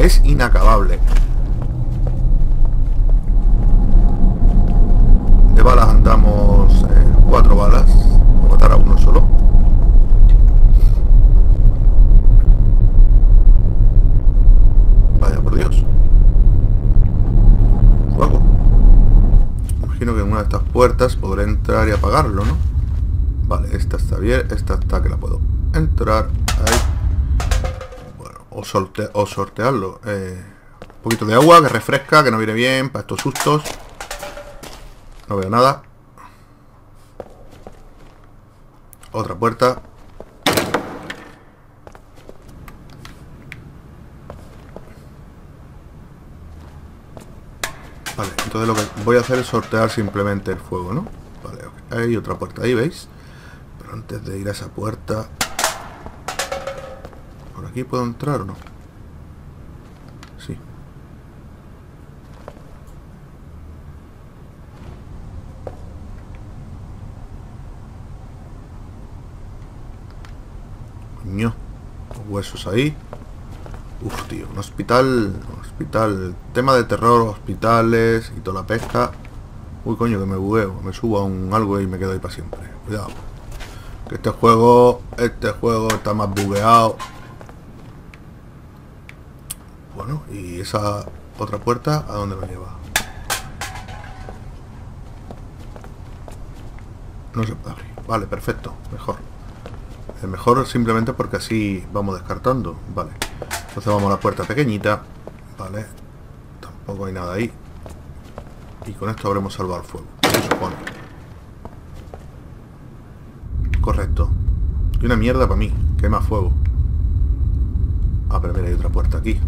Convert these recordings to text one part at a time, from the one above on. es inacabable. De balas andamos 4 balas, para matar a uno solo. Vaya por Dios. Fuego. Imagino que en una de estas puertas podré entrar y apagarlo, ¿no? Vale, esta está bien, esta está que la puedo entrar. Ahí. Bueno, o sortearlo. Un poquito de agua que refresca, que no viene bien para estos sustos. No veo nada. Otra puerta. Vale, entonces lo que voy a hacer es sortear simplemente el fuego, ¿no? Vale, okay. Hay otra puerta ahí, ¿veis? Pero antes de ir a esa puerta... ¿Por aquí puedo entrar o no? Los huesos ahí. Uf, tío, un hospital. Tema de terror, hospitales y toda la pesca. Uy, coño, que me bugueo. Me subo a un algo y me quedo ahí para siempre. Cuidado, que este juego está más bugueado. Bueno, y esa otra puerta, ¿a dónde me lleva? No se puede abrir. Vale, perfecto, mejor. Mejor simplemente porque así vamos descartando. Vale, entonces vamos a la puerta pequeñita. Vale, tampoco hay nada ahí. Y con esto habremos salvado el fuego, se supone. Correcto. Y una mierda para mí, quema fuego. Ah, pero mira, hay otra puerta aquí.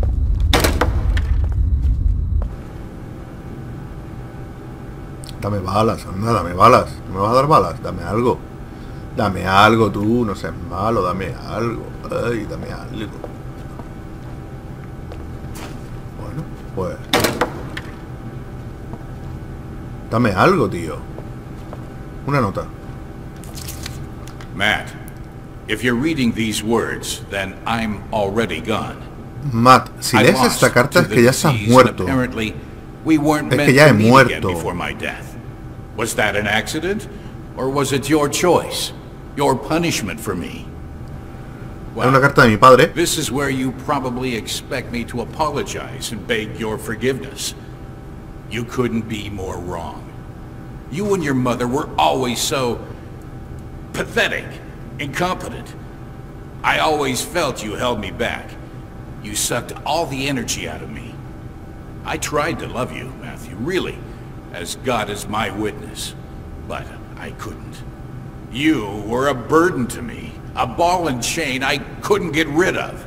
Dame balas, anda, dame balas. ¿No me vas a dar balas? Dame algo. Dame algo, tú, no seas malo, dame algo. Ay, dame algo. Bueno, pues... Dame algo, tío. Una nota. Matt, if you're reading these words, then I'm already gone. Matt, si lees esta carta es que ya estás muerto. Es que ya he muerto. Was that an accident? Or was it your choice? Your punishment for me. Well, una carta de mi padre. This is where you probably expect me to apologize and beg your forgiveness. You couldn't be more wrong. You and your mother were always so pathetic, incompetent. I always felt you held me back. You sucked all the energy out of me. I tried to love you, Matthew, really, as God is my witness. But I couldn't. You were a burden to me, a ball and chain I couldn't get rid of.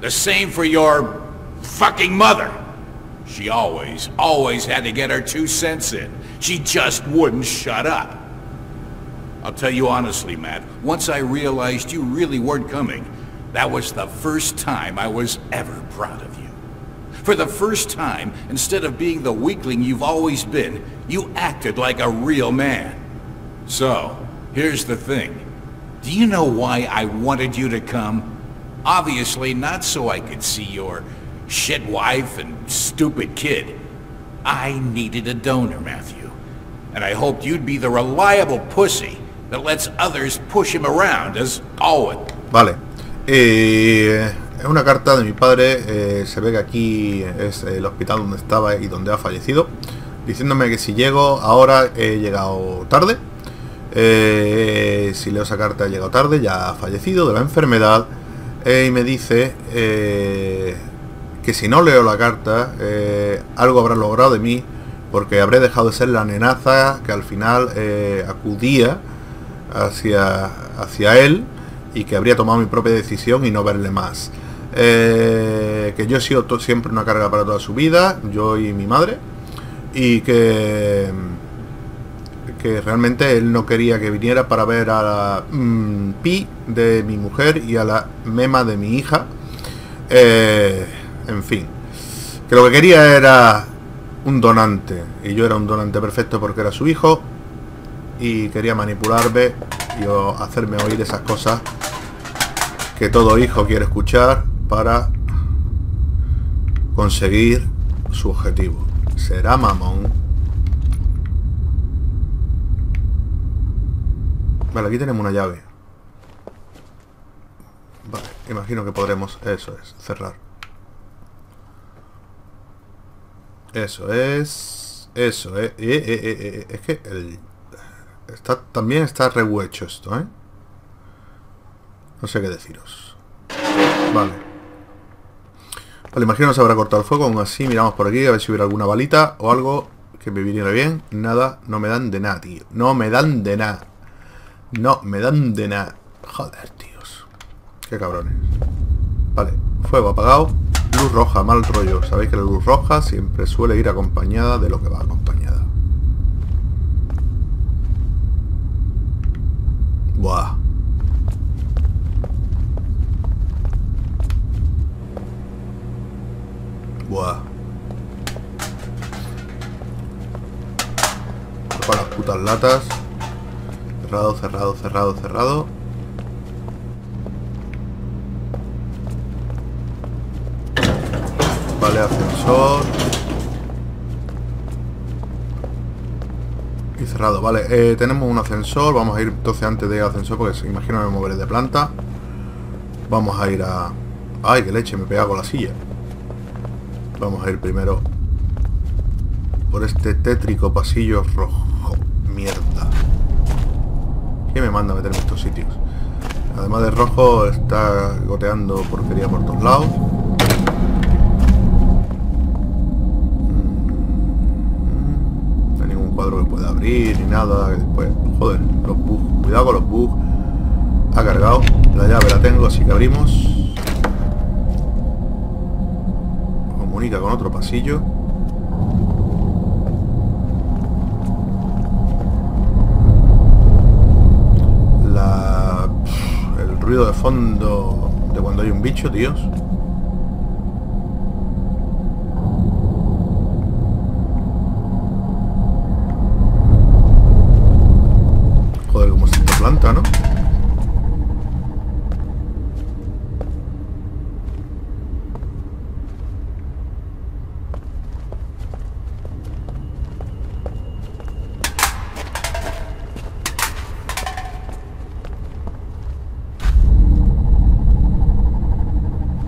The same for your fucking mother. She always had to get her 2 cents in. She just wouldn't shut up. I'll tell you honestly, Matt, once I realized you really weren't coming, that was the first time I was ever proud of you. For the first time, instead of being the weakling you've always been, you acted like a real man. So, here's the thing. Do you know why I wanted you to come? Obviously not so I could see your shit wife and stupid kid. I needed a donor, Matthew. And I hoped you'd be the reliable pussy that lets others push him around as always. Vale. Es una carta de mi padre. Se ve que aquí es el hospital donde estaba y donde ha fallecido. Diciéndome que si llego ahora he llegado tarde. Si leo esa carta he llegado tarde, ya ha fallecido de la enfermedad, y me dice que si no leo la carta algo habrá logrado de mí, porque habré dejado de ser la nenaza que al final acudía hacia él, y que habría tomado mi propia decisión y no verle más, que yo he sido siempre una carga para toda su vida, yo y mi madre, y que realmente él no quería que viniera para ver a la pi de mi mujer y a la mema de mi hija. En fin, que lo que quería era un donante, y yo era un donante perfecto porque era su hijo, y quería manipularme y hacerme oír esas cosas que todo hijo quiere escuchar para conseguir su objetivo. Será mamón. Vale, aquí tenemos una llave. Vale, imagino que podremos... Eso es, cerrar. Eso es... Eso es... Es que el... también está rehuecho esto, ¿eh? No sé qué deciros. Vale. Vale, imagino que se habrá cortado el fuego. Aún así, miramos por aquí a ver si hubiera alguna balita o algo que me viniera bien. Nada, no me dan de nada, tío. No me dan de nada. No me dan de nada. Joder, tíos. Qué cabrones. Vale, fuego apagado. Luz roja, mal rollo. Sabéis que la luz roja siempre suele ir acompañada de lo que va acompañada. Buah. Buah. Para las putas latas. Cerrado, cerrado, cerrado, cerrado. Vale, ascensor. Y cerrado, vale. Tenemos un ascensor. Vamos a ir entonces antes de ir al ascensor, porque se imagino me moveré de planta. Vamos a ir a... ¡Ay, qué leche! Me pega con la silla. Vamos a ir primero por este tétrico pasillo rojo. Mierda. ¿Qué me manda a meter en estos sitios? Además de rojo, está goteando porquería por todos lados. No hay ningún cuadro que pueda abrir ni nada. Después, joder, los bugs. Cuidado con los bugs. Ha cargado. La llave la tengo, así que abrimos. Con otro pasillo. El ruido de fondo de cuando hay un bicho, tíos. Joder, como se planta, ¿no?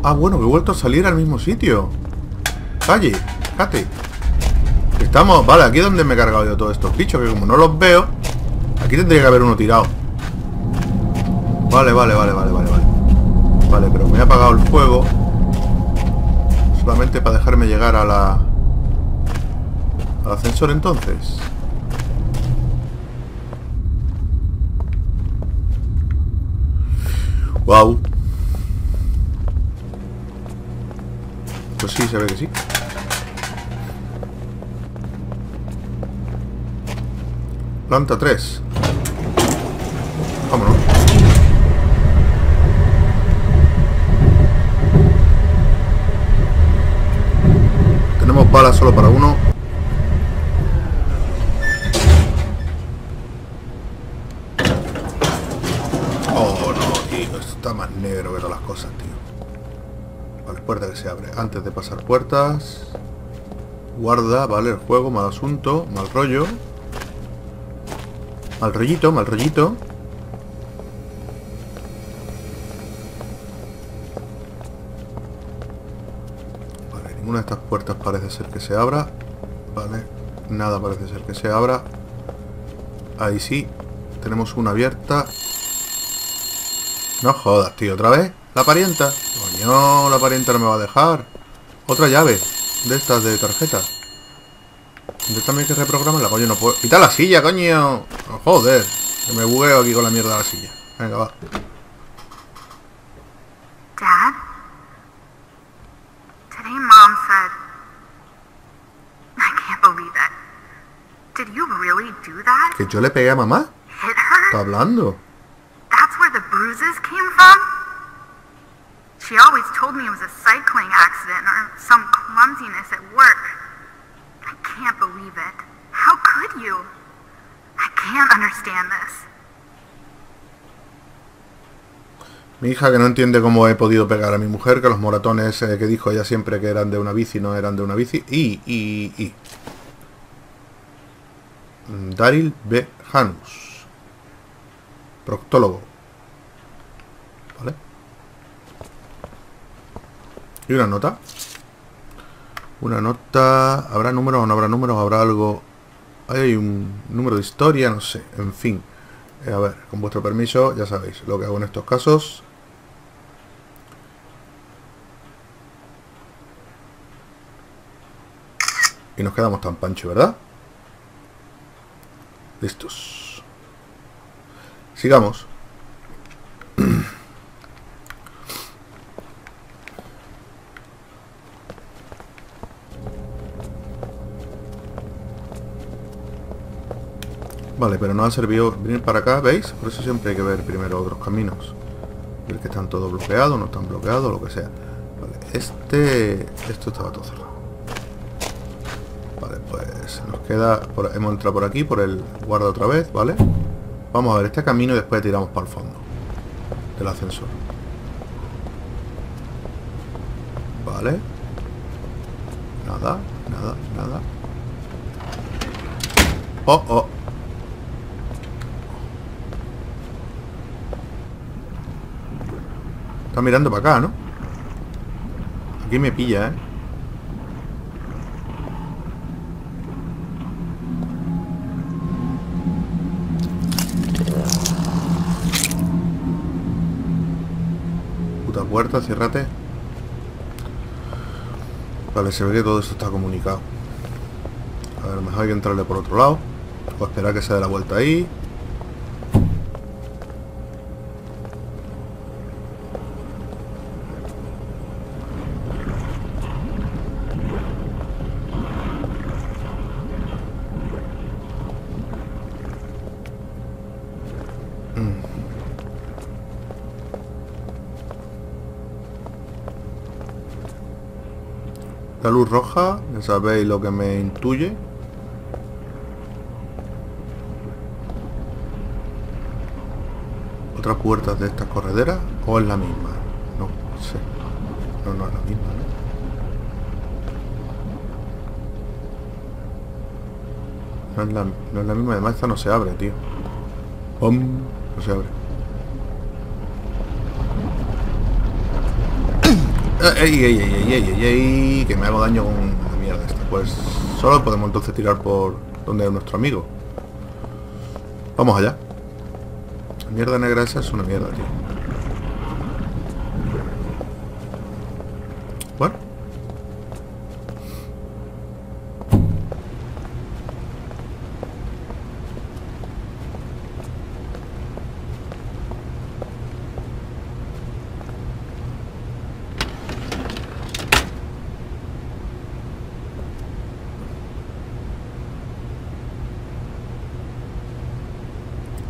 Ah, bueno, que he vuelto a salir al mismo sitio. Calle, Katy. Estamos... Vale, aquí es donde me he cargado yo todos estos bichos, que como no los veo... Aquí tendría que haber uno tirado. Vale, vale, vale, vale, vale, vale. Vale, pero me he apagado el fuego. Solamente para dejarme llegar a la... Al ascensor, entonces. Wow. Pues sí, se ve que sí. Planta 3. Vámonos. Tenemos balas solo para uno. Oh, no, tío. Esto está más negro que todas las cosas, tío. Puerta que se abre. Antes de pasar puertas, guarda, vale, el juego, mal asunto, mal rollo. Mal rollito, mal rollito. Vale, ninguna de estas puertas parece ser que se abra. Vale, nada parece ser que se abra. Ahí sí, tenemos una abierta. No jodas, tío, otra vez. La parienta. No, la parienta no me va a dejar. Otra llave de estas de tarjeta. Yo también que reprogramarla, coño, no puedo. ¡Quita la silla, coño! Oh, joder, que me bugueo aquí con la mierda de la silla. Venga, va. Dad? Today Mom said... I can't believe that. Did you really do that? ¿Que yo le pegué a mamá? Está hablando. That's where the bruises came from? She always told me it was a cycling accident or some clumsiness at work. I can't believe it. How could you? I can't understand this. Mi hija que no entiende cómo he podido pegar a mi mujer, que los moratones que dijo ella siempre que eran de una bici no eran de una bici. Y. Daryl B. Janus, proctólogo. ¿Vale? Y una nota. Una nota... ¿Habrá números o no habrá números? ¿Habrá algo...? Hay un número de historia, no sé. En fin. A ver, con vuestro permiso, ya sabéis lo que hago en estos casos. Y nos quedamos tan pancho, ¿verdad? Listos. Sigamos. Vale, pero no ha servido venir para acá, ¿veis? Por eso siempre hay que ver primero otros caminos. Ver que están todos bloqueados, no están bloqueados, lo que sea. Vale, esto estaba todo cerrado. Vale, pues nos queda... Hemos entrado por aquí, por el guarda otra vez, ¿vale? Vamos a ver este camino y después tiramos para el fondo del ascensor. Vale. Nada, nada, nada. Oh, oh. Está mirando para acá, ¿no? Aquí me pilla, ¿eh? Puta puerta, ciérrate. Vale, se ve que todo esto está comunicado. A ver, mejor hay que entrarle por otro lado. O esperar que se dé la vuelta ahí. La luz roja, ya sabéis lo que me intuye. Otras puertas de estas correderas, o es la misma, no sé. No es la misma, ¿no? No es la misma, además esta no se abre, tío. ¡Pum! No se abre. ¡Ey! Que me hago daño con la mierda esta. Pues solo podemos entonces tirar por donde es nuestro amigo. Vamos allá. La mierda negra esa es una mierda, tío. Bueno.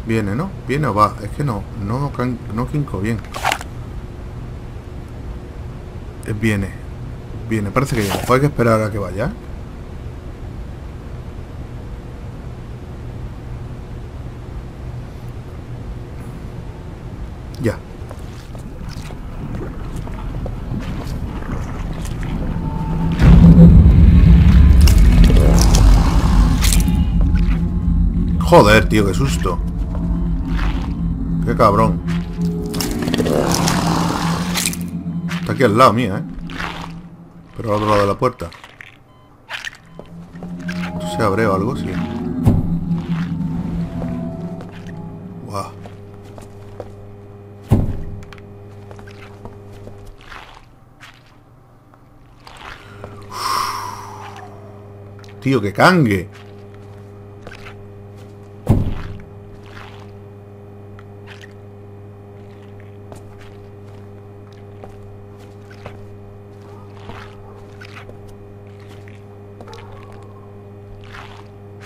Viene, ¿no? Viene o va. Es que no quinco bien. Viene, parece que viene. Hay que esperar a que vaya. Ya. Joder, tío, qué susto. ¡Qué cabrón! Está aquí al lado mía, ¿eh? Pero al otro lado de la puerta. ¿Esto se abre o algo? Sí. ¡Guau! Wow. ¡Tío, que cangue!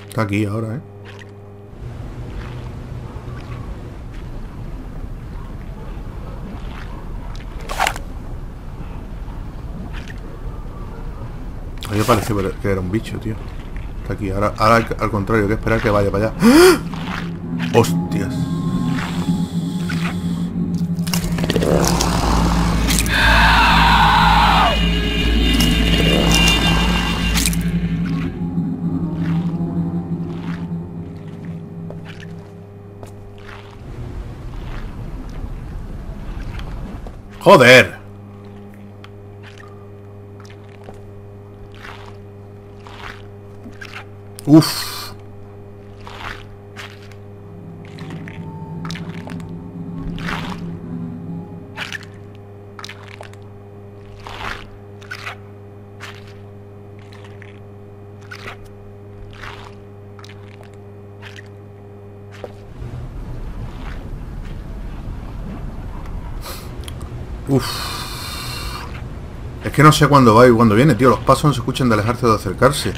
Está aquí ahora, ¿eh? A mí me pareció que era un bicho, tío. Está aquí. Ahora al contrario, hay que esperar que vaya para allá. ¡Ah! ¡Hostias! ¡Joder! ¡Uf! Uff. Es que no sé cuándo va y cuándo viene, tío. Los pasos no se escuchan de alejarse o de acercarse.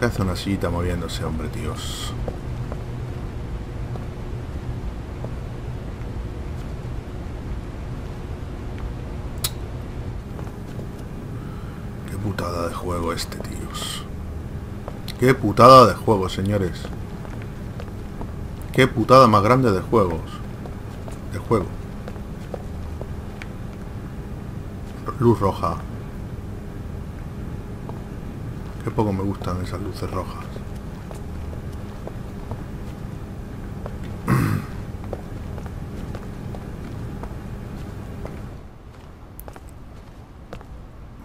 ¿Qué hace una sillita moviéndose, hombre, tíos? Qué putada de juego este, tíos. Qué putada de juego, señores. Qué putada más grande de juegos. De juego. Luz roja. Qué poco me gustan esas luces rojas.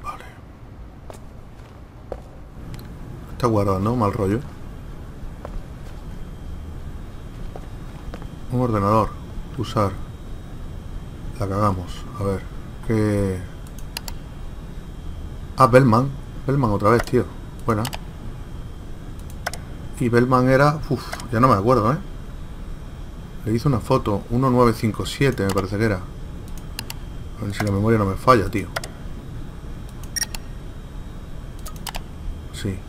Vale. Está guardado, ¿no? Mal rollo. Un ordenador. Usar. La cagamos. A ver. ¿Qué? Ah, Bellman. Bellman otra vez, tío. Bueno. Y Bellman era... Uf, ya no me acuerdo, ¿eh? Le hice una foto. 1957 me parece que era. A ver si la memoria no me falla, tío. Sí.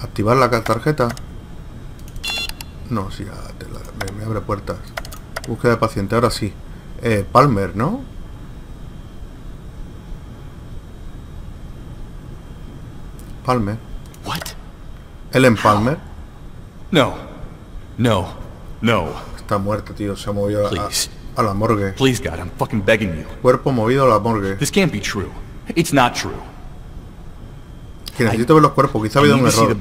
Activar la tarjeta. No, sí, me abre puertas. Búsqueda de paciente, ahora sí. Palmer, ¿no? Palmer. Ellen Palmer. No. Está muerta, tío. Se ha movido a la morgue. Please, God, I'm fucking begging you. Cuerpo movido a la morgue. This can't be true. It's not true. Que necesito ver los cuerpos. Quizá ha habido un error.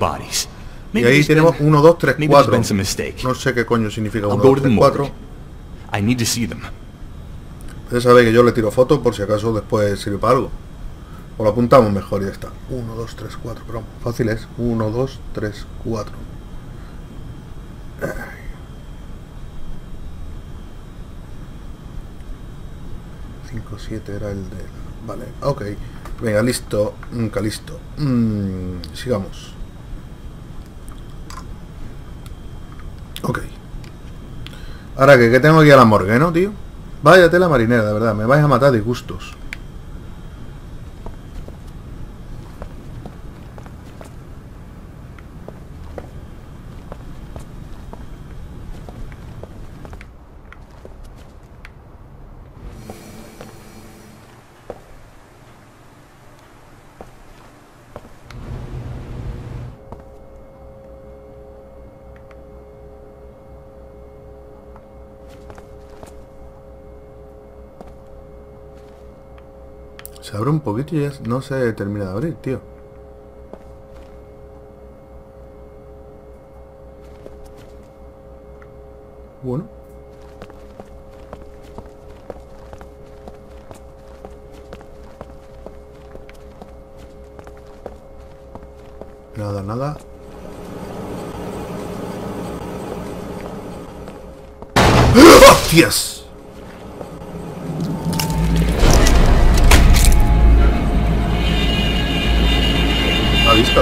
Y ahí tenemos 1, 2, 3, 4. No sé qué coño significa 1, 2, 3, 4. I need to see them. Ustedes saben que yo le tiro fotos por si acaso después sirve para algo. O lo apuntamos mejor y ya está. 1, 2, 3, 4, pero fácil es. 1, 2, 3, 4. Ay. 5, 7 era el de... Vale, ok. Venga, listo. Nunca listo. Sigamos. Ok. Ahora que tengo aquí a la morgue, ¿no, tío? Vaya tela marinera, de verdad. Me vais a matar de gustos. Se abre un poquito y ya no se termina de abrir, tío. Bueno. Nada. ¡Hostias! ¿Visto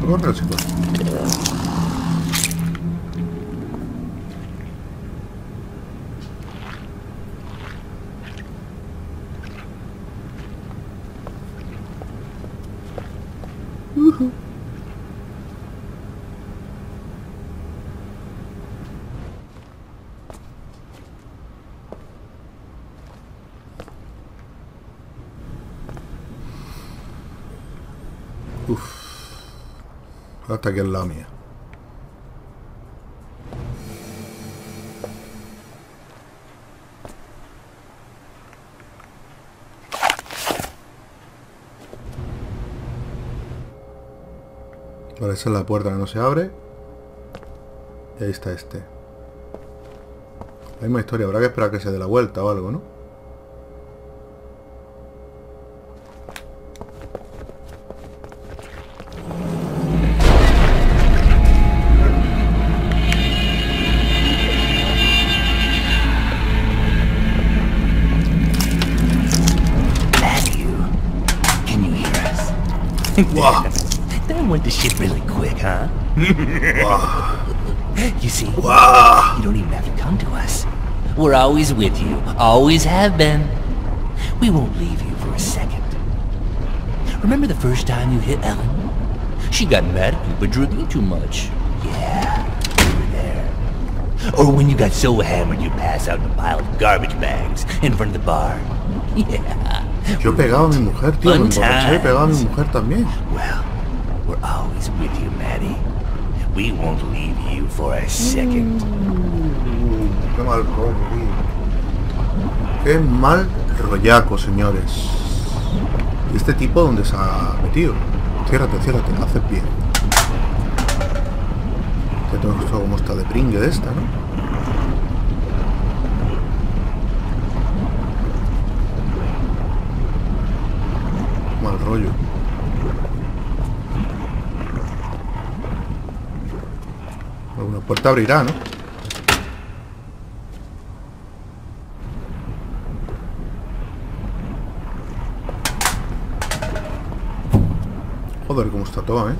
¿No corre o sí corre? Hasta aquí es la mía. Vale, esa es la puerta que no se abre. Y ahí está este. La misma historia, habrá que esperar a que se dé la vuelta o algo, ¿no? Wow. That went to shit really quick, huh? Wow. You see, wow. You don't even have to come to us. We're always with you, always have been. We won't leave you for a second. Remember the first time you hit Ellen? She got mad at you for drinking too much. Yeah, you were there. Or when you got so hammered you pass out in a pile of garbage bags in front of the bar. Yeah. Yo pegaba a mi mujer, tío, me emborraché y pegaba a mi mujer también. Well, we're always with you, Maddie. We won't leave you for a second. Qué mal rollo, tío. Qué mal rollaco, señores. ¿Y este tipo dónde se ha metido? Ciérrate, ciérrate, haces bien. Ya te he mostrado cómo está de pringue de esta, ¿no? Rollo. Alguna puerta abrirá, ¿no? Joder, cómo está todo, ¿eh?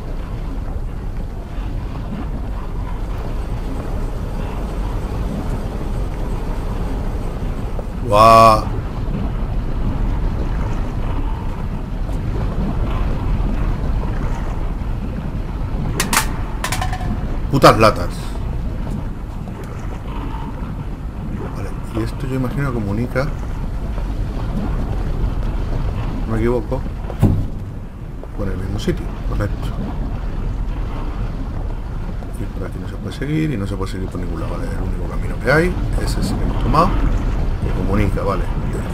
¡Guau! Wow. Putas latas. Vale, y esto yo imagino que comunica. No me equivoco. Por el mismo sitio, correcto. Y por aquí no se puede seguir y no se puede seguir por ningún lado, vale. El único camino que hay es ese que hemos tomado. Que comunica, vale.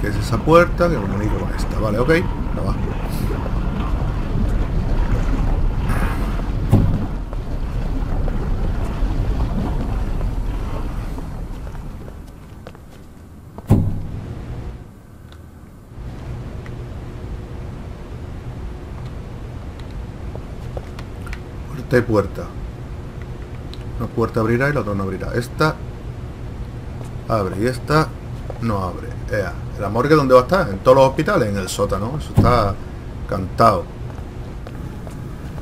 Que es esa puerta que comunica con esta, vale, ok. Abajo. De puerta. Una puerta abrirá y la otra no abrirá. Esta abre y esta no abre. Ea. ¿El amor que dónde va a estar? En todos los hospitales, en el sótano. Eso está cantado.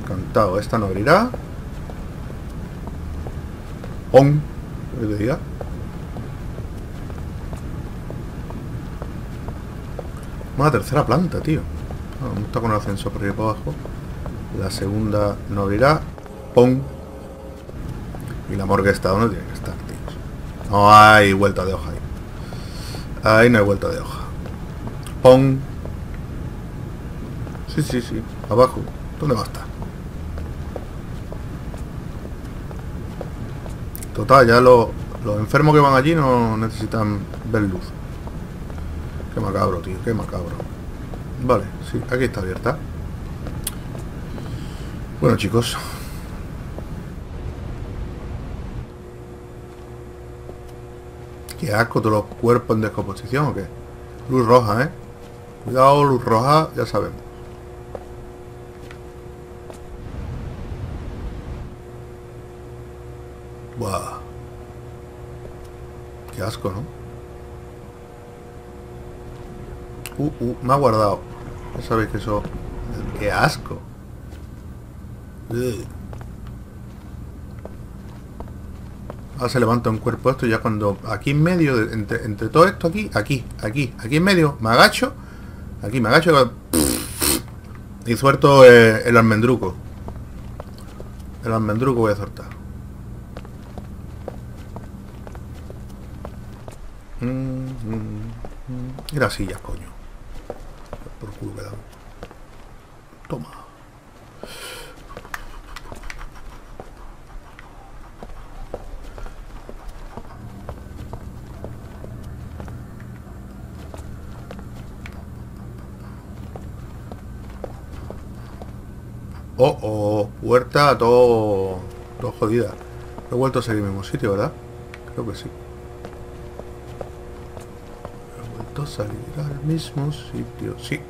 Cantado. Esta no abrirá. On. ¿Qué te diga? Una tercera planta, tío. No, me gusta con el ascensor por ahí para abajo. La segunda no abrirá. ¡Pum! Y la morgue está donde tiene que estar, tíos. No hay vuelta de hoja ahí. Ahí no hay vuelta de hoja. ¡Pum! Sí, sí, sí. Abajo. ¿Dónde va a estar? Total, ya los enfermos que van allí no necesitan ver luz. Qué macabro, tío. Qué macabro. Vale, sí. Aquí está abierta. Bueno, chicos. Qué asco, todos los cuerpos en descomposición, ¿o qué? Luz roja, ¿eh? Cuidado, luz roja, ya sabemos. Buah. Qué asco, ¿no? Me ha guardado. Ya sabéis que eso ¡Qué asco! Ugh. Ahora se levanta un cuerpo esto ya cuando... Aquí en medio, entre todo esto aquí en medio, me agacho. Aquí me agacho y suelto el almendruco. El almendruco voy a soltar. Y las sillas, coño. Por culo que da. Toma. Oh, oh, puerta todo jodida. He vuelto a salir al mismo sitio, ¿verdad? Creo que sí. He vuelto a salir al mismo sitio, sí.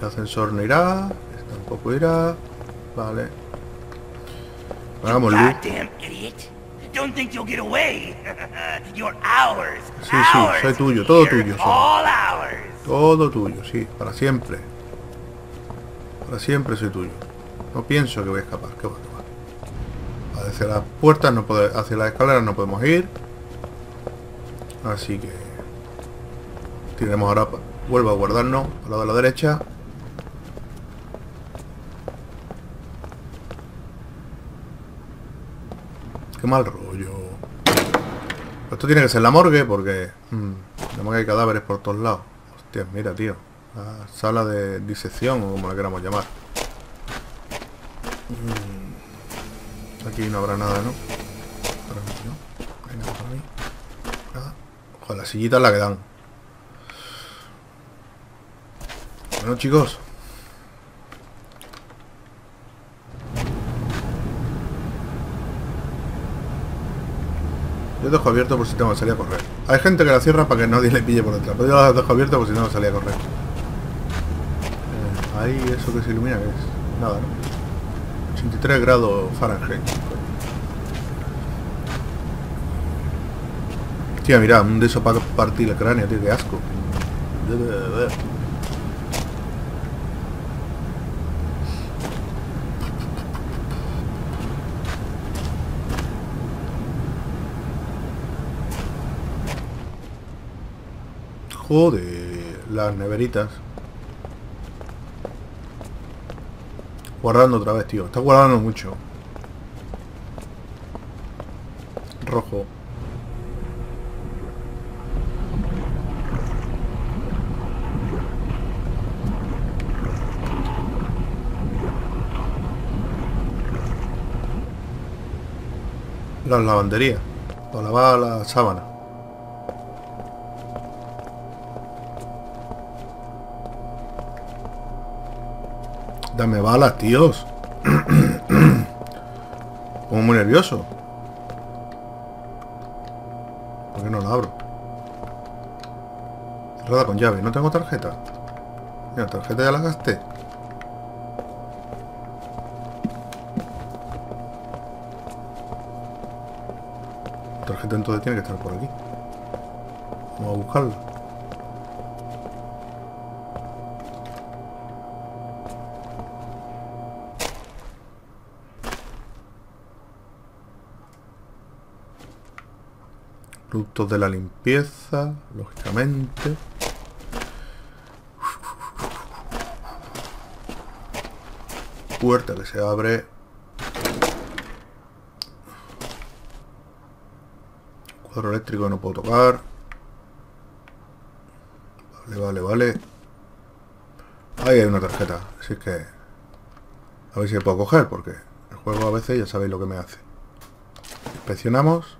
El ascensor no irá, este tampoco irá. Vale. Vamos, Luke. Sí, sí, soy tuyo, todo tuyo. Todo tuyo, sí, para siempre. Siempre soy tuyo. No pienso que voy a escapar. Que va, que va. Hacia las puertas no podemos, hacia las escaleras no podemos ir. Así que tiremos ahora. Vuelvo a guardarnos al lado de la derecha. Qué mal rollo. Esto tiene que ser la morgue porque tenemos que hay cadáveres por todos lados. Hostia, mira, tío. La sala de disección o como la queramos llamar. Aquí no habrá nada, ¿no? Para mí no. Hay nada para mí. Nada. Ojo, las sillitas la que dan. Bueno, chicos. Yo dejo abierto por si tengo que salir a correr. Hay gente que la cierra para que nadie le pille por detrás, pero yo la dejo abierta por si tengo que salir a correr. Ahí, eso que se ilumina, ¿qué es? Nada, ¿no? 83 grados Fahrenheit. Tía, mira, un de esos para partir el cráneo, tío, qué asco. Joder, las neveritas. Guardando otra vez, tío. Está guardando mucho. Rojo. Las lavanderías. Para lavar la sábana. Dame balas, tíos. Como muy nervioso. ¿Por qué no la abro? Cerrada con llave. No tengo tarjeta. Mira, tarjeta ya la gasté. La tarjeta entonces tiene que estar por aquí. Vamos a buscarla. Productos de la limpieza, lógicamente. Puerta que se abre. Cuadro eléctrico que no puedo tocar. Vale, vale, vale. Ahí hay una tarjeta, así que... A ver si la puedo coger, porque el juego a veces ya sabéis lo que me hace. Inspeccionamos.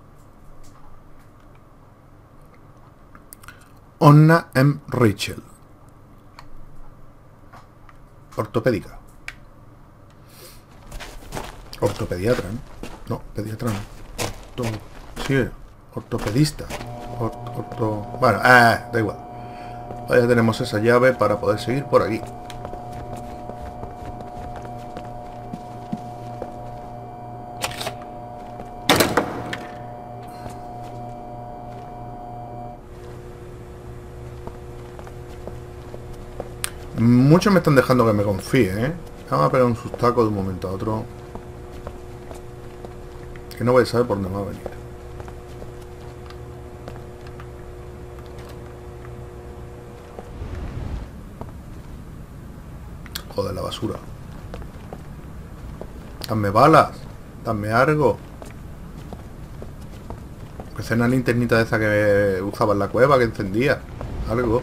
Anne M. Rachel Ortopédica. Ortopediatra, ¿eh? No, pediatra no. Sí, ortopedista. Bueno, da igual. Ahí ya tenemos esa llave para poder seguir por aquí. Muchos me están dejando que me confíe, ¿eh? Vamos a pegar un sustaco de un momento a otro. Que no voy a saber por dónde va a venir. Joder, la basura. Dame balas. Dame algo. Empecé una linternita de esa que usaba en la cueva, que encendía. Algo.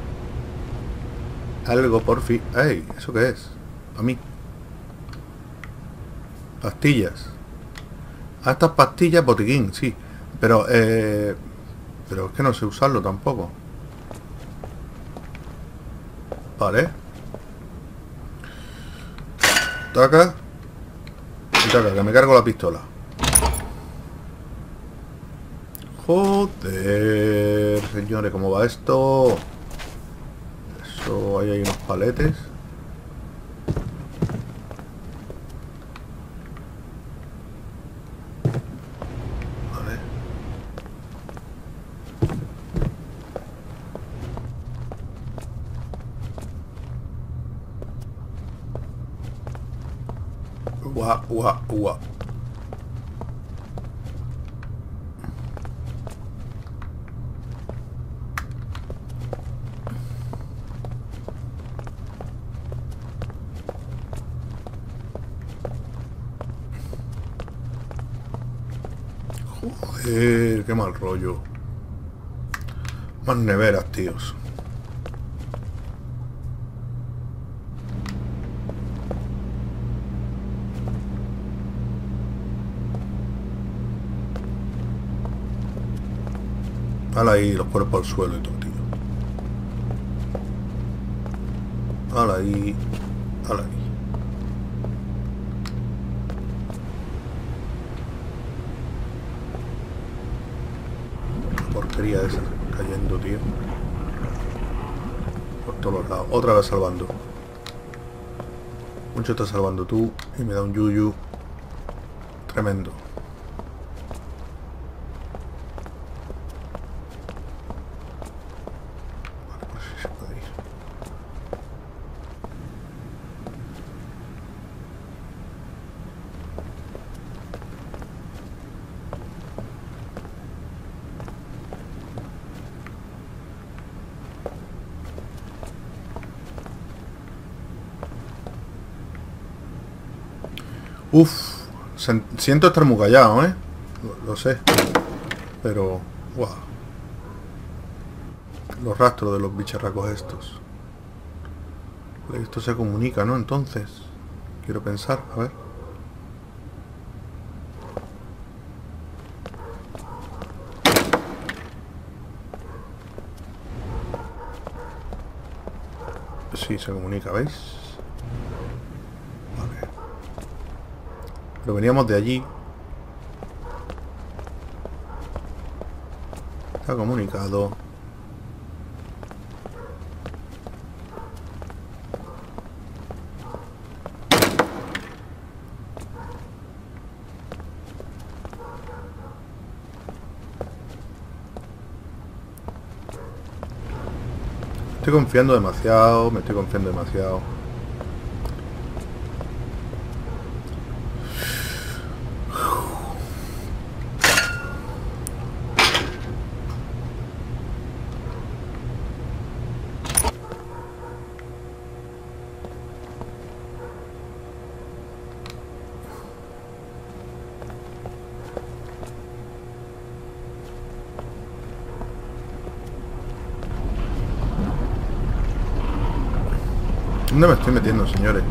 Algo, porfi. ¡Ey! ¿Eso qué es? Para mí. Pastillas. A estas pastillas, botiquín, sí. Pero es que no sé usarlo tampoco. Vale. Taca. Y taca, que me cargo la pistola. Joder, señores, ¿cómo va esto? Eso, ahí hay unos paletes. Ua, ua, ua. Joder, qué mal rollo. Más neveras, tíos. Hala ahí, los cuerpos al suelo y todo, tío. Hala ahí. Hala ahí. La porquería esa cayendo, tío. Por todos los lados. Otra vez salvando. Mucho estás salvando tú. Y me da un yuyu. Tremendo. Uff, siento estar muy callado, ¿eh? Lo sé. Pero, wow. Los rastros de los bicharracos estos. Esto se comunica, ¿no? Entonces, quiero pensar, a ver. Sí, se comunica, ¿veis? Pero veníamos de allí. Está comunicado. Estoy confiando demasiado, me estoy confiando demasiado. ¿Dónde me estoy metiendo, señores?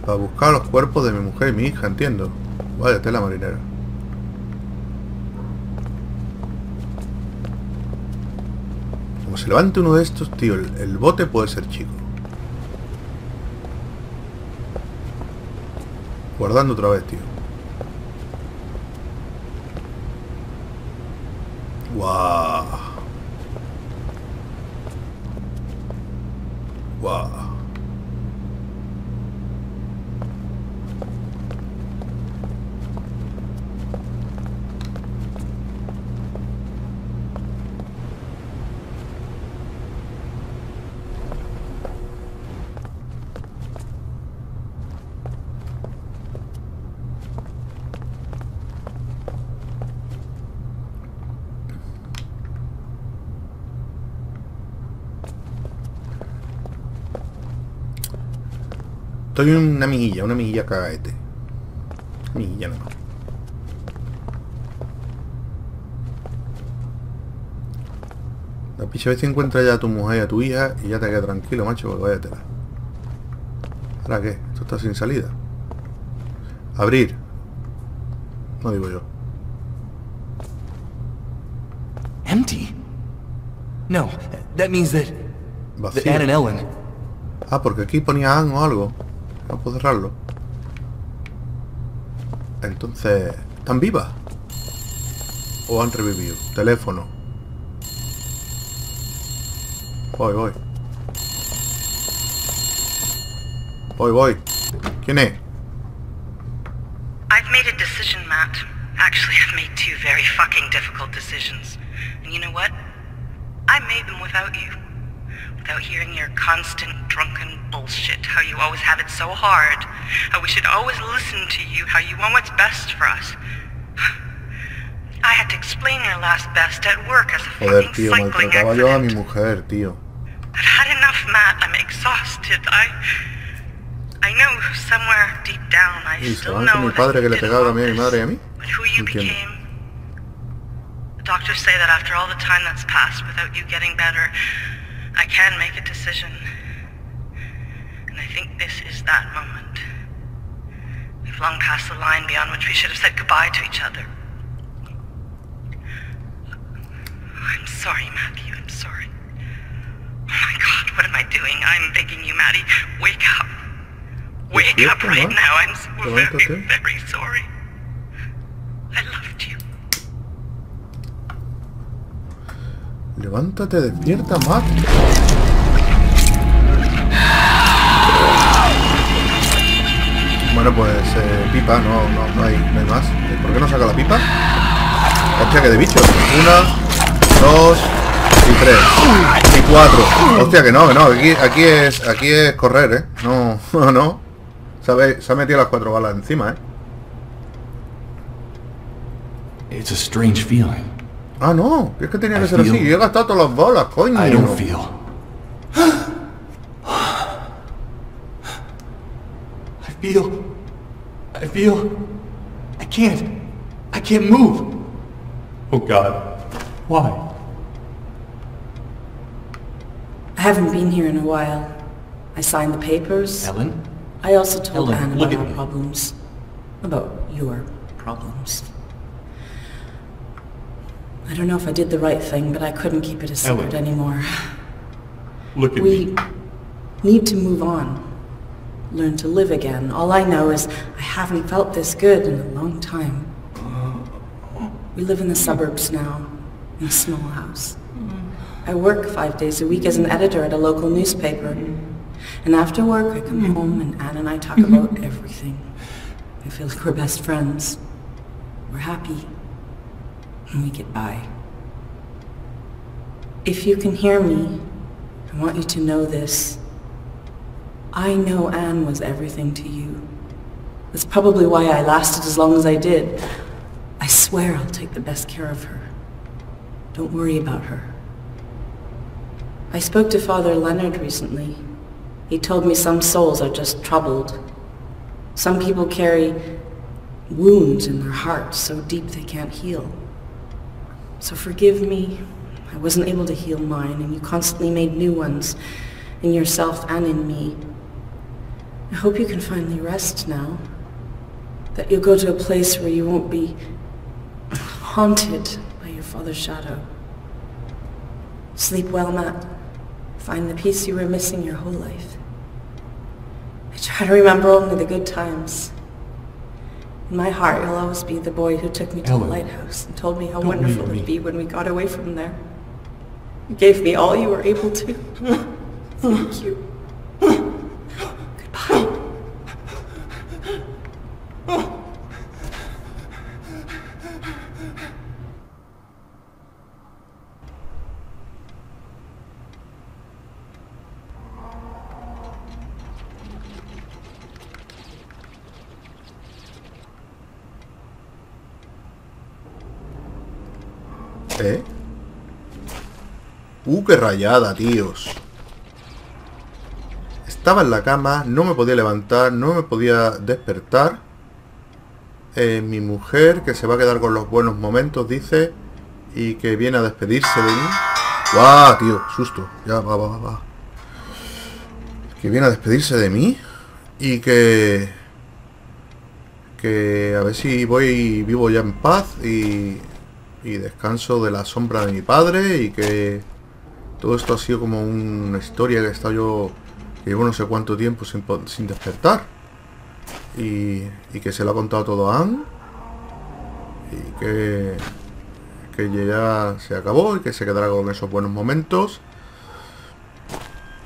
Para buscar los cuerpos de mi mujer y mi hija, entiendo. Vaya tela marinera. Como se levante uno de estos, tío, el bote puede ser chico. Guardando otra vez, tío. Guau. Wow. Estoy una mejilla cagaete. Mejilla no. La picha vez te encuentra ya a tu mujer y a tu hija y ya te queda tranquilo, macho, porque vaya tela. ¿Ahora qué? Esto está sin salida. Abrir. No digo yo. Empty. No, that means that vacío. Anne and Ellen. Ah, porque aquí ponía Anne o algo. No puedo cerrarlo. Entonces, ¿están vivas? ¿O han revivido? Teléfono. Voy. ¿Quién es? I've made a decision, Matt. Actually, I've made two very fucking difficult decisions. And you know what? I made them without you. Without hearing your constant drunken bullshit, how you always have it so hard, how we should always listen to you, how you want what's best for us. I had to explain your last best at work as a fucking cycling accident. I've had enough, Matt. I'm exhausted. I know somewhere deep down I still know that you didn't want this, but who you became. The doctors say that after all the time that's passed without you getting better, I can make a decision, and I think this is that moment. We've long passed the line beyond which we should have said goodbye to each other. I'm sorry, Matthew, I'm sorry. Oh my god, what am I doing? I'm begging you, Maddie, wake up. Wake up right now, I'm so very, very sorry. I loved you. Levántate, despierta, Matt. Bueno, pues pipa, no hay más. ¿Por qué no saca la pipa? Hostia, que de bichos. 1, 2 y 3 y 4. Hostia, que no. Aquí es correr, ¿eh? No. Se ha metido las 4 balas encima, ¿eh? It's a strange feeling. Ah, no, es que tenía que ser así. Yo he gastado todas las bolas, coño. I feel. I can't move. Oh God, why? I haven't been here in a while. I signed the papers. Ellen? I also told Anne about our problems. About your problems. I don't know if I did the right thing, but I couldn't keep it a secret anymore. Look at me. We need to move on. Learn to live again. All I know is I haven't felt this good in a long time. We live in the suburbs now, in a small house. I work 5 days a week as an editor at a local newspaper. And after work, I come home and Anne and I talk about everything. I feel like we're best friends. We're happy. And we get by. If you can hear me, I want you to know this. I know Anne was everything to you. That's probably why I lasted as long as I did. I swear I'll take the best care of her. Don't worry about her. I spoke to Father Leonard recently. He told me some souls are just troubled. Some people carry wounds in their hearts so deep they can't heal. So forgive me, I wasn't able to heal mine, and you constantly made new ones, in yourself and in me. I hope you can finally rest now, that you'll go to a place where you won't be haunted by your father's shadow. Sleep well, Matt. Find the peace you were missing your whole life. I try to remember only the good times. In my heart, you'll always be the boy who took me to the lighthouse and told me how wonderful it'd be when we got away from there. You gave me all you were able to. Thank you. Goodbye. Qué rayada, tíos. estaba en la cama, no me podía levantar, no me podía despertar. Mi mujer, que se va a quedar con los buenos momentos, dice, y que viene a despedirse de mí. ¡Guau, tío! Susto. Ya, va. Que viene a despedirse de mí y que a ver si voy vivo ya en paz y descanso de la sombra de mi padre, y que todo esto ha sido como una historia que he estado yo, que llevo no sé cuánto tiempo sin despertar, y que se lo ha contado todo a Anne, y que ya se acabó y que se quedará con esos buenos momentos,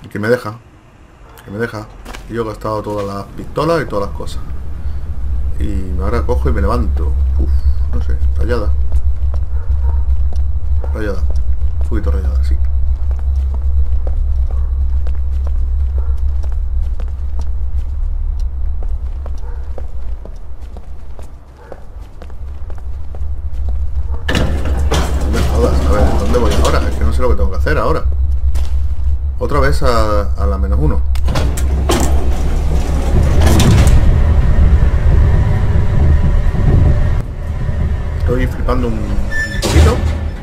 y que me deja, y yo he gastado todas las pistolas y todas las cosas. Y ahora cojo y me levanto. Uff, no sé, rayada. Un poquito rayada, sí. No me jodas, a ver, ¿dónde voy ahora? Es que no sé lo que tengo que hacer ahora. Otra vez a la -1. Estoy flipando un poquito.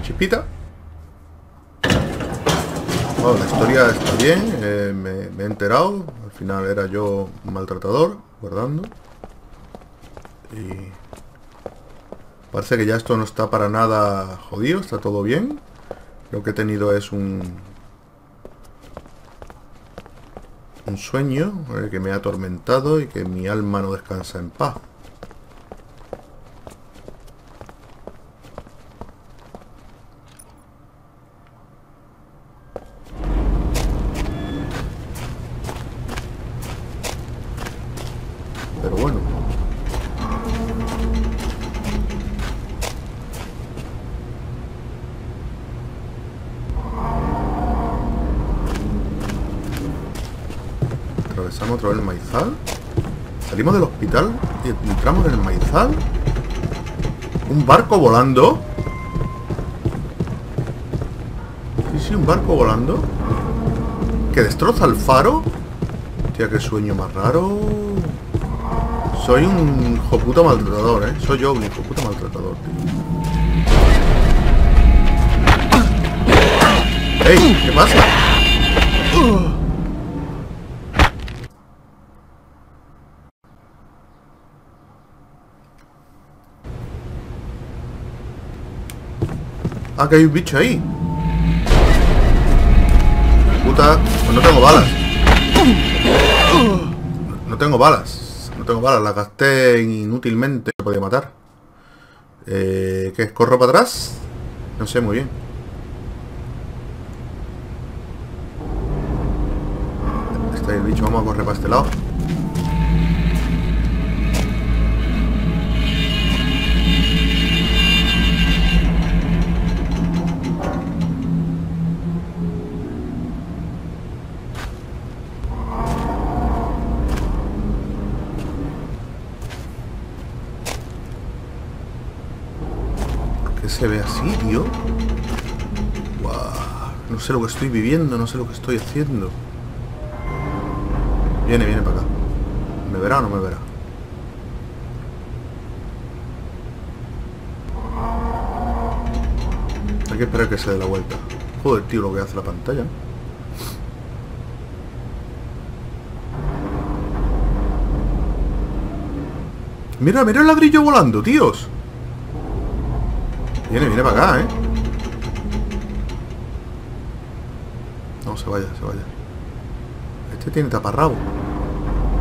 Chispita. Bueno, la historia está bien. Me he enterado. Al final era yo un maltratador. Guardando. Y parece que ya esto no está para nada jodido. Está todo bien. Lo que he tenido es un sueño que me ha atormentado y que mi alma no descansa en paz. Pero bueno. Atravesamos otra vez el maizal. Salimos del hospital y entramos en el maizal. ¿Un barco volando? Sí, un barco volando. ¿Que destroza el faro? Hostia, qué sueño más raro. Soy un hijo puta maltratador, ¿eh? Soy yo un hijo puta maltratador, tío. ¡Ey! ¿Qué pasa? Ah, que hay un bicho ahí. Puta, pues no tengo balas. No tengo balas, las gasté inútilmente. Me podía matar. ¿Qué es? ¿Corro para atrás? No sé muy bien. Está ahí el bicho, vamos a correr para este lado. Se ve así, tío. Wow. No sé lo que estoy viviendo, no sé lo que estoy haciendo. Viene para acá. ¿Me verá o no me verá? Hay que esperar que se dé la vuelta. Joder, tío, lo que hace la pantalla. Mira el ladrillo volando, tíos. Viene para acá, ¿eh? No, se vaya. Este tiene taparrabo,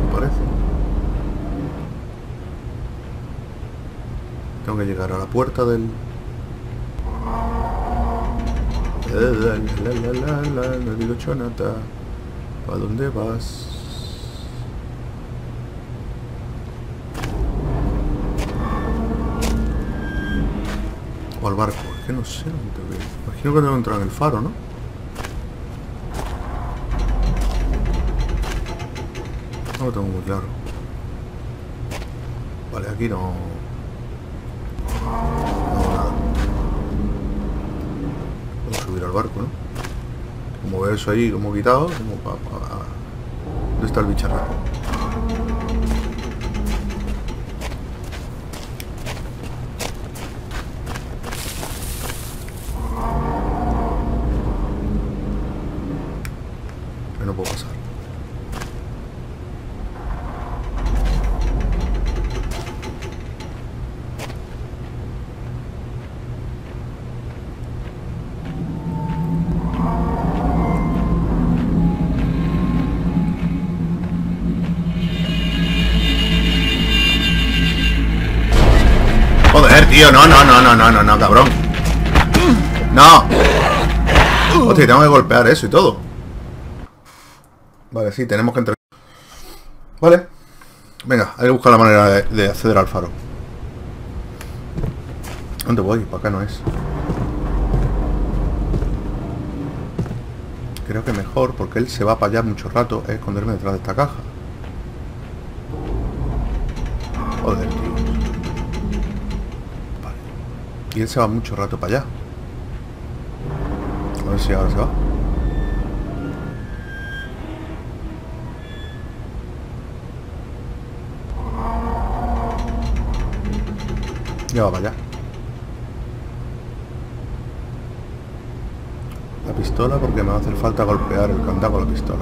me parece. Tengo que llegar a la puerta del... La digo chonata. ¿Para dónde vas? O al barco, es que no sé dónde tengo que ir. Imagino que tengo que entrar en el faro, ¿no? No lo tengo muy claro. Vale, aquí no... No, nada. Puedo subir al barco, ¿no? Como veo eso ahí, como quitado, como para... está el bicharraco. Que no puedo pasar. Tío, no, cabrón. No. Hostia, tengo que golpear eso y todo. Vale, sí, tenemos que entrar. Vale. Venga, hay que buscar la manera de acceder al faro. ¿Dónde voy? Para acá no es. Creo que mejor, porque él se va para allá mucho rato, es esconderme detrás de esta caja. Joder, tío. Y él se va mucho rato para allá. A ver si ahora se va. Ya va para allá. La pistola, porque me va a hacer falta golpear el candado con la pistola.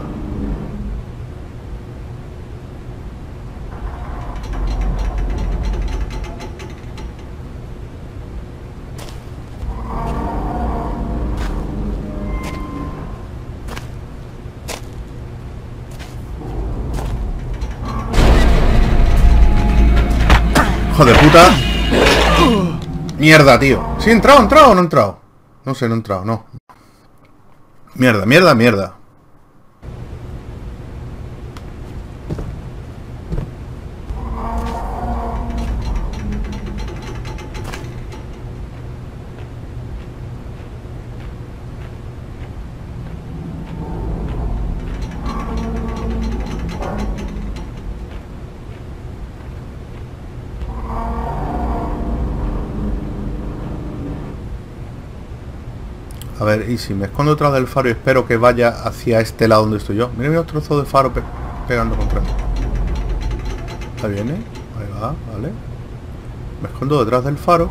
¡Hijo de puta! Mierda, tío. ¿Sí he entrado, o no he entrado? No sé, no he entrado, no. Mierda, mierda. A ver, y si me escondo detrás del faro y espero que vaya hacia este lado donde estoy yo. Mira, mira, otro trozo de faro pegando contra él. Está bien, ¿eh? Ahí va, vale. Me escondo detrás del faro.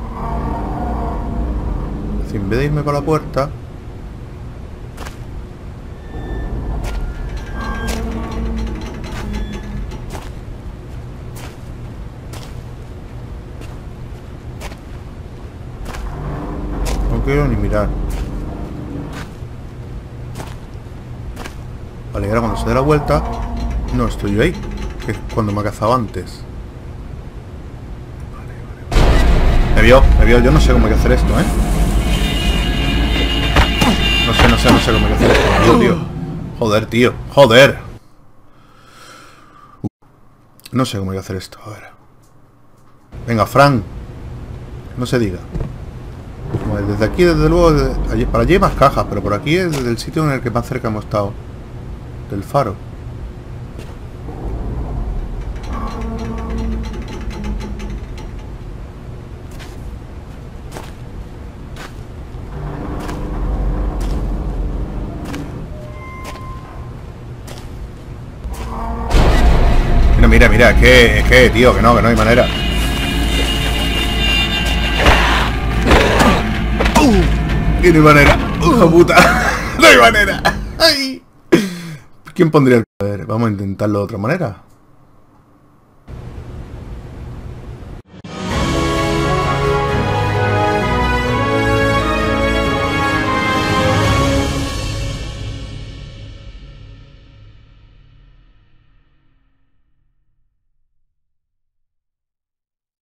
Es decir, en vez de irme para la puerta... No quiero ni mirar. Vale, y ahora cuando se dé la vuelta... No, estoy yo ahí, que es cuando me ha cazado antes. Vale, vale. Me vio, yo no sé cómo hay que hacer esto, ¿eh? No sé cómo hay que hacer esto, tío. Joder, tío, joder. No sé cómo hay que hacer esto, a ver. Venga, Frank. No se diga. Vale, desde aquí, desde luego, para allí hay más cajas, pero por aquí es desde el sitio en el que más cerca hemos estado. Del faro. Mira, es que, tío, que no hay manera. Y no hay manera. Puta. No hay manera. Ay. ¿Quién pondría el poder? Vamos a intentarlo de otra manera.